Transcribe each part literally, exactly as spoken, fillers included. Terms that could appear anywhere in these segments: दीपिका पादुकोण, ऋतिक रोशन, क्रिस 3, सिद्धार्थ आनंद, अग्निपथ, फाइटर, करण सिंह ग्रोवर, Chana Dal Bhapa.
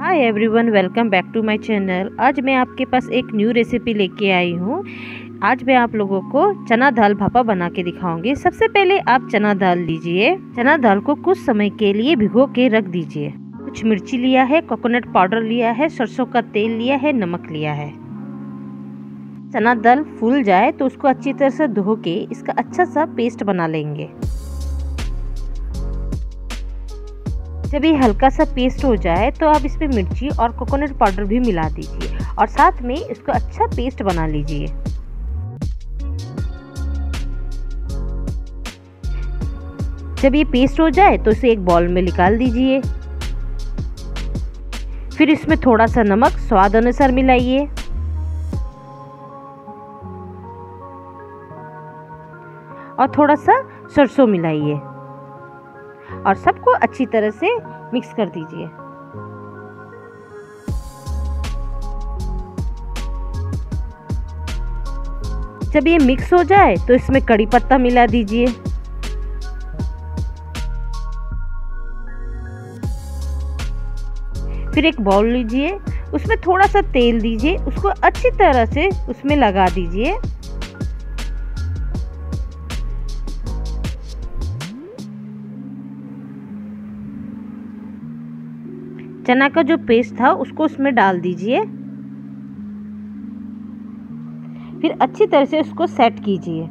Hi everyone, welcome back to my channel. आज मैं आपके पास एक न्यू रेसिपी लेके आई हूँ। आज मैं आप लोगों को चना दाल भापा बना के दिखाऊंगी। सबसे पहले आप चना दाल लीजिए। चना दाल को कुछ समय के लिए भिगो के रख दीजिए। कुछ मिर्ची लिया है, कोकोनट पाउडर लिया है, सरसों का तेल लिया है, नमक लिया है। चना दाल फूल जाए तो उसको अच्छी तरह से धो के इसका अच्छा सा पेस्ट बना लेंगे। जब ये हल्का सा पेस्ट हो जाए तो आप इसमें मिर्ची और कोकोनट पाउडर भी मिला दीजिए और साथ में इसको अच्छा पेस्ट बना लीजिए। जब ये पेस्ट हो जाए तो इसे एक बाउल में निकाल दीजिए। फिर इसमें थोड़ा सा नमक स्वाद अनुसार मिलाइए। और थोड़ा सा सरसों मिलाइए और सबको अच्छी तरह से मिक्स कर दीजिए। जब ये मिक्स हो जाए तो इसमें कड़ी पत्ता मिला दीजिए। फिर एक बाउल लीजिए, उसमें थोड़ा सा तेल दीजिए, उसको अच्छी तरह से उसमें लगा दीजिए। चना का जो पेस्ट था उसको उसमें डाल दीजिए। फिर अच्छी तरह से उसको सेट कीजिए।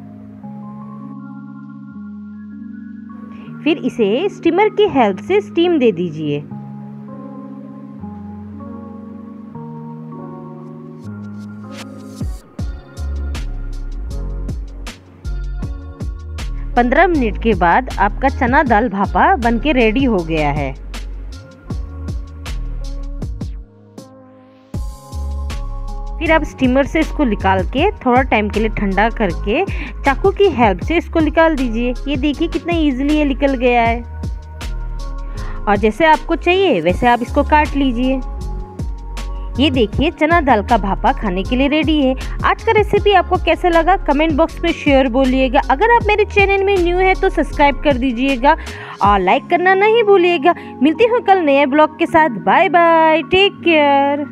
फिर इसे स्टीमर की हेल्प से स्टीम दे दीजिए। पंद्रह मिनट के बाद आपका चना दाल भापा बनके रेडी हो गया है। फिर आप स्टीमर से इसको निकाल के थोड़ा टाइम के लिए ठंडा करके चाकू की हेल्प से इसको निकाल दीजिए। ये देखिए कितना इजीली ये निकल गया है। और जैसे आपको चाहिए वैसे आप इसको काट लीजिए। ये देखिए चना दाल का भापा खाने के लिए रेडी है। आज का रेसिपी आपको कैसा लगा कमेंट बॉक्स में शेयर बोलिएगा। अगर आप मेरे चैनल में न्यू है तो सब्सक्राइब कर दीजिएगा और लाइक करना नहीं भूलिएगा। मिलती हूँ कल नए ब्लॉग के साथ। Bye bye, take care.